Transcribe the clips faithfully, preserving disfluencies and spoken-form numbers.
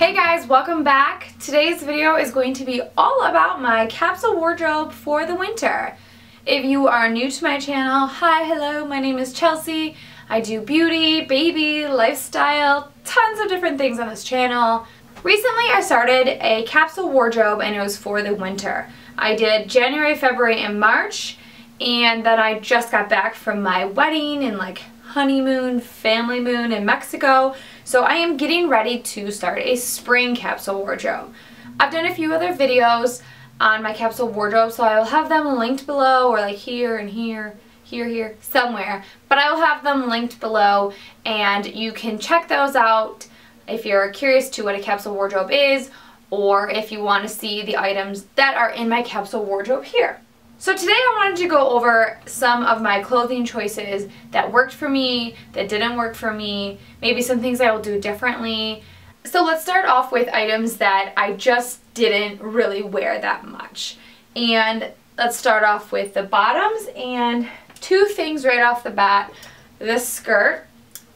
Hey guys, welcome back. Today's video is going to be all about my capsule wardrobe for the winter. If you are new to my channel, hi, hello, my name is Chelsea. I do beauty, baby, lifestyle, tons of different things on this channel. Recently I started a capsule wardrobe and it was for the winter. I did January, February, and March, and then I just got back from my wedding and like honeymoon, family moon in Mexico, so I am getting ready to start a spring capsule wardrobe. I've done a few other videos on my capsule wardrobe, so I will have them linked below, or like here and here, here, here, somewhere, but I will have them linked below and you can check those out if you're curious to what a capsule wardrobe is, or if you want to see the items that are in my capsule wardrobe here. So today I wanted to go over some of my clothing choices that worked for me, that didn't work for me, maybe some things I will do differently. So let's start off with items that I just didn't really wear that much. And let's start off with the bottoms, and two things right off the bat. This skirt,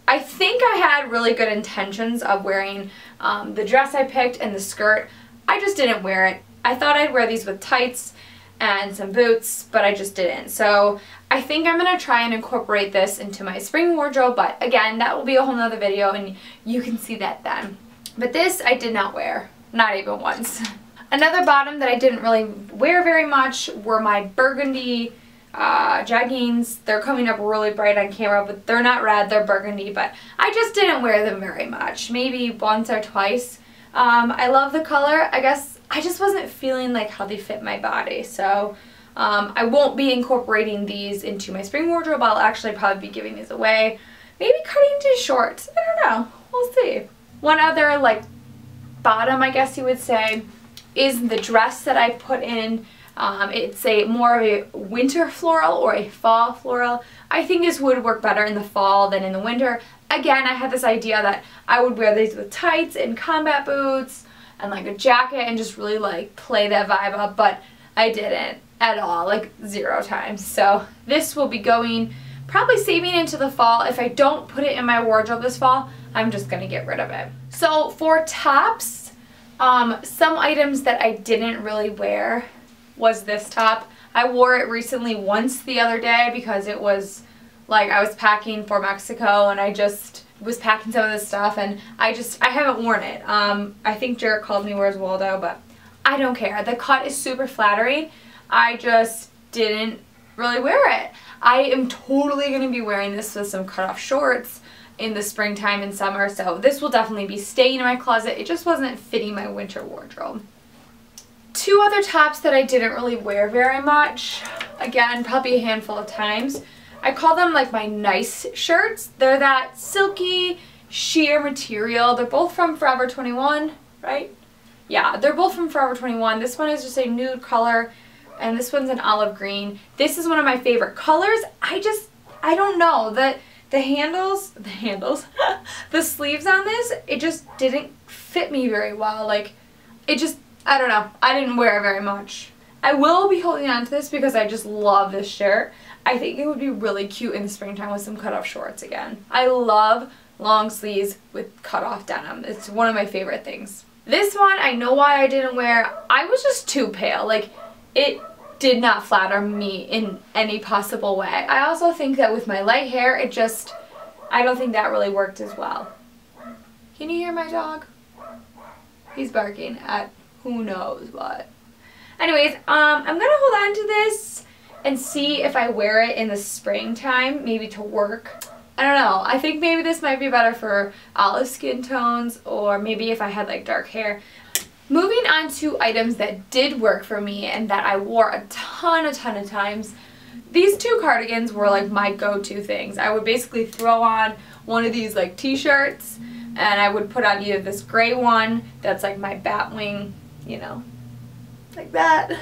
I think I had really good intentions of wearing um, the dress I picked and the skirt. I just didn't wear it. I thought I'd wear these with tights and some boots, but I just didn't. So I think I'm gonna try and incorporate this into my spring wardrobe, but again, that will be a whole nother video and you can see that then. But this I did not wear, not even once. Another bottom that I didn't really wear very much were my burgundy uh, jeggings. They're coming up really bright on camera, but they're not red, they're burgundy, but I just didn't wear them very much, maybe once or twice. Um, I love the color, I guess I just wasn't feeling like how they fit my body, so um, I won't be incorporating these into my spring wardrobe. I'll actually probably be giving these away, maybe cutting to shorts, I don't know, we'll see. One other like bottom, I guess you would say, is the dress that I put in. Um, it's a more of a winter floral or a fall floral. I think this would work better in the fall than in the winter. Again, I had this idea that I would wear these with tights and combat boots and like a jacket and just really like play that vibe up, but I didn't at all, like zero times. So this will be going, probably saving into the fall. If I don't put it in my wardrobe this fall, I'm just gonna get rid of it. So for tops, um, some items that I didn't really wear was this top. I wore it recently once the other day because it was like I was packing for Mexico and I just was packing some of this stuff and I just, I haven't worn it. Um, I think Jared called me Where's Waldo, but I don't care. The cut is super flattering. I just didn't really wear it. I am totally going to be wearing this with some cut off shorts in the springtime and summer, so this will definitely be staying in my closet. It just wasn't fitting my winter wardrobe. Two other tops that I didn't really wear very much, again, probably a handful of times. I call them like my nice shirts. They're that silky sheer material. They're both from Forever twenty-one, right? Yeah, they're both from Forever twenty-one. This one is just a nude color and this one's an olive green. This is one of my favorite colors. I just, I don't know, that the handles, the handles, the sleeves on this, it just didn't fit me very well. Like it just, I don't know. I didn't wear it very much. I will be holding on to this because I just love this shirt. I think it would be really cute in the springtime with some cutoff shorts again. I love long sleeves with cutoff denim. It's one of my favorite things. This one, I know why I didn't wear. I was just too pale. Like, it did not flatter me in any possible way. I also think that with my light hair, it just, I don't think that really worked as well. Can you hear my dog? He's barking at who knows what. Anyways, um, I'm gonna hold on to this and see if I wear it in the springtime, maybe to work. I don't know, I think maybe this might be better for olive skin tones or maybe if I had like dark hair. Moving on to items that did work for me and that I wore a ton, a ton of times. These two cardigans were like my go-to things. I would basically throw on one of these like t-shirts and I would put on either this gray one that's like my bat wing, you know, like that,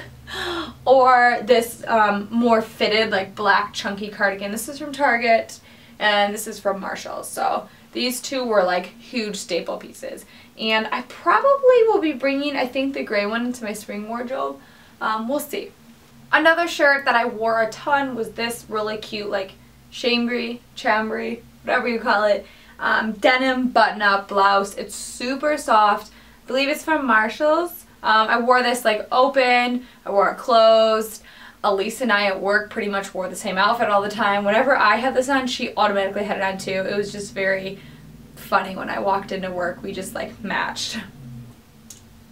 or this um, more fitted like black chunky cardigan. This is from Target and this is from Marshalls, so these two were like huge staple pieces, and I probably will be bringing, I think, the gray one into my spring wardrobe. Um, we'll see. Another shirt that I wore a ton was this really cute like chambray, chambray, whatever you call it, um, denim button-up blouse. It's super soft. I believe it's from Marshalls. Um, I wore this like open, I wore it closed. Elise and I at work pretty much wore the same outfit all the time. Whenever I had this on, she automatically had it on too. It was just very funny when I walked into work. We just like matched.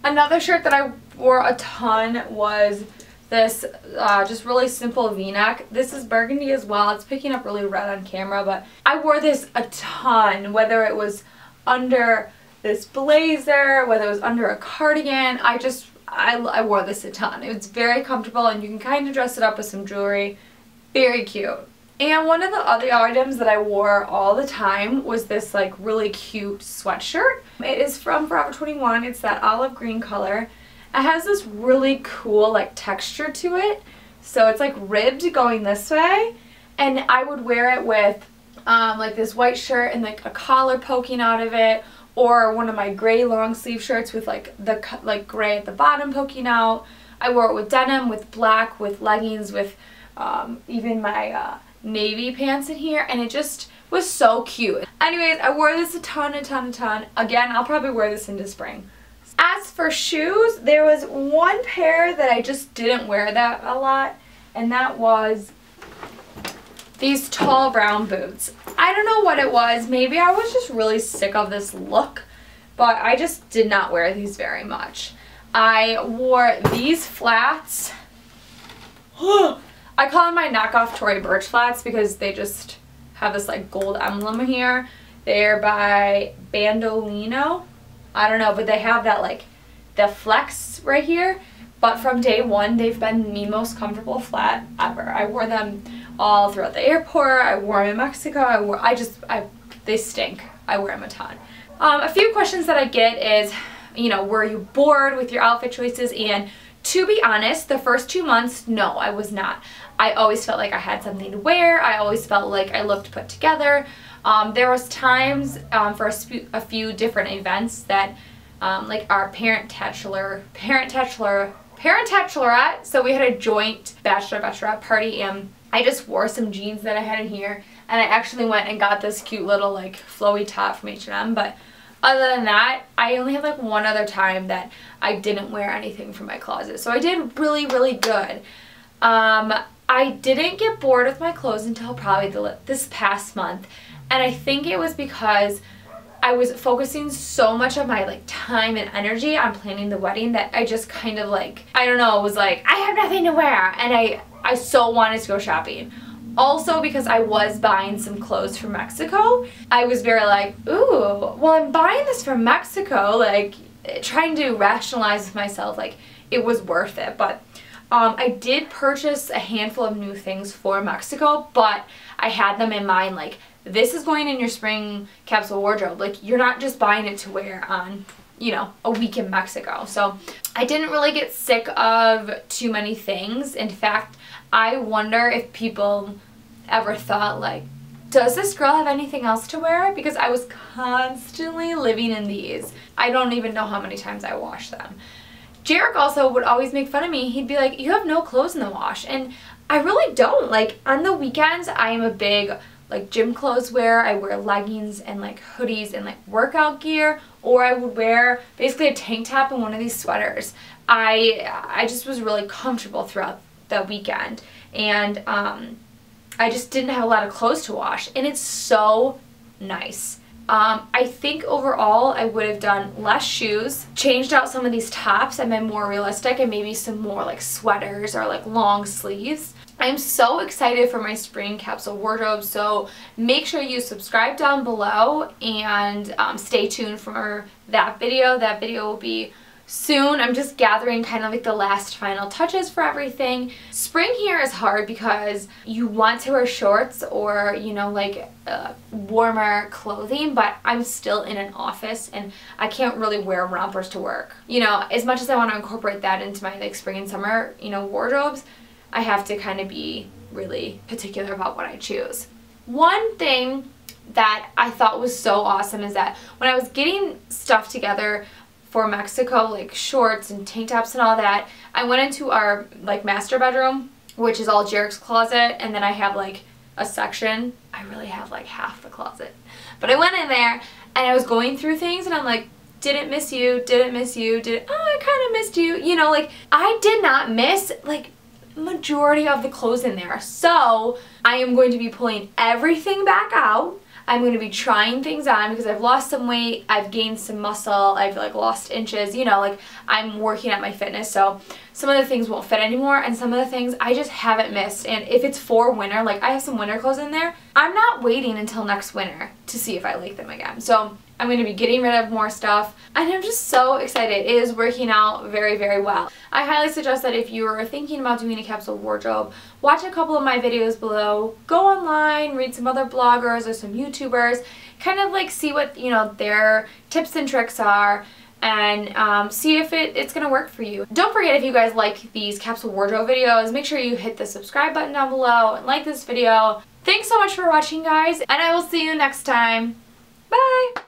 Another shirt that I wore a ton was this uh, just really simple v-neck. This is burgundy as well. It's picking up really red on camera, but I wore this a ton, whether it was under this blazer, whether it was under a cardigan. I just, I, I wore this a ton. It's very comfortable and you can kind of dress it up with some jewelry. Very cute. And one of the other items that I wore all the time was this like really cute sweatshirt. It is from Forever twenty-one. It's that olive green color. It has this really cool like texture to it. So it's like ribbed going this way. And I would wear it with um, like this white shirt and like a collar poking out of it. Or one of my gray long sleeve shirts with like the like gray at the bottom poking out. I wore it with denim, with black, with leggings, with um, even my uh, navy pants in here, and it just was so cute. Anyways, I wore this a ton, a ton, a ton. Again, I'll probably wear this into spring. As for shoes, there was one pair that I just didn't wear that a lot, and that was these tall brown boots. I don't know what it was. Maybe I was just really sick of this look, but I just did not wear these very much. I wore these flats. I call them my knockoff Tory Burch flats because they just have this like gold emblem here. They're by Bandolino. I don't know, but they have that like the flex right here. But from day one, they've been the most comfortable flat ever. I wore them all throughout the airport. I wore them in Mexico. I wore, I just, I, they stink. I wear them a ton. Um, a few questions that I get is, you know, were you bored with your outfit choices? And to be honest, the first two months, no, I was not. I always felt like I had something to wear. I always felt like I looked put together. Um, there was times um, for a, a few different events that, um, like our parent bachelor, parent bachelor, parent bachelorette. So we had a joint bachelor bachelorette party, and I just wore some jeans that I had in here, and I actually went and got this cute little like flowy top from H and M. But other than that, I only had like one other time that I didn't wear anything from my closet. So I did really, really good. Um, I didn't get bored with my clothes until probably the, this past month. And I think it was because I was focusing so much of my like time and energy on planning the wedding that I just kind of like, I don't know, was like, I have nothing to wear. And I, I so wanted to go shopping. Also, because I was buying some clothes from Mexico, I was very like, ooh, well, I'm buying this from Mexico, like trying to rationalize with myself, like it was worth it. But um, I did purchase a handful of new things for Mexico, but I had them in mind, like this is going in your spring capsule wardrobe. Like you're not just buying it to wear on, you know, a week in Mexico. So I didn't really get sick of too many things. In fact, I wonder if people ever thought like, does this girl have anything else to wear? Because I was constantly living in these. I don't even know how many times I washed them. Jarek also would always make fun of me. He'd be like, you have no clothes in the wash. And I really don't. Like on the weekends, I am a big like gym clothes wear. I wear leggings and like hoodies and like workout gear, or I would wear basically a tank top and one of these sweaters. I, I just was really comfortable throughout the weekend, and um, I just didn't have a lot of clothes to wash, and it's so nice. Um, I think overall I would have done less shoes, changed out some of these tops and been more realistic, and maybe some more like sweaters or like long sleeves. I'm so excited for my spring capsule wardrobe, so make sure you subscribe down below and um, stay tuned for that video. That video will be soon. I'm just gathering kind of like the last final touches for everything. Spring here is hard because you want to wear shorts or, you know, like uh, warmer clothing, but I'm still in an office and I can't really wear rompers to work. You know, as much as I want to incorporate that into my like spring and summer, you know, wardrobes, I have to kind of be really particular about what I choose. One thing that I thought was so awesome is that when I was getting stuff together for Mexico, like shorts and tank tops and all that, I went into our like master bedroom, which is all Jarek's closet, and then I have like a section. I really have like half the closet. But I went in there and I was going through things and I'm like, didn't miss you, didn't miss you, didn't, oh, I kind of missed you. You know, like, I did not miss, like, majority of the clothes in there. So I am going to be pulling everything back out. I'm going to be trying things on because I've lost some weight, I've gained some muscle, I've like lost inches, you know, like I'm working at my fitness, so some of the things won't fit anymore and some of the things I just haven't missed. And if it's for winter, like I have some winter clothes in there, I'm not waiting until next winter to see if I like them again. So I'm going to be getting rid of more stuff and I'm just so excited. It is working out very, very well. I highly suggest that if you're thinking about doing a capsule wardrobe, watch a couple of my videos below, go online, read some other bloggers or some YouTubers, kind of like see what, you know, their tips and tricks are and um, see if it, it's going to work for you. Don't forget, if you guys like these capsule wardrobe videos, make sure you hit the subscribe button down below and like this video. Thanks so much for watching, guys, and I will see you next time. Bye!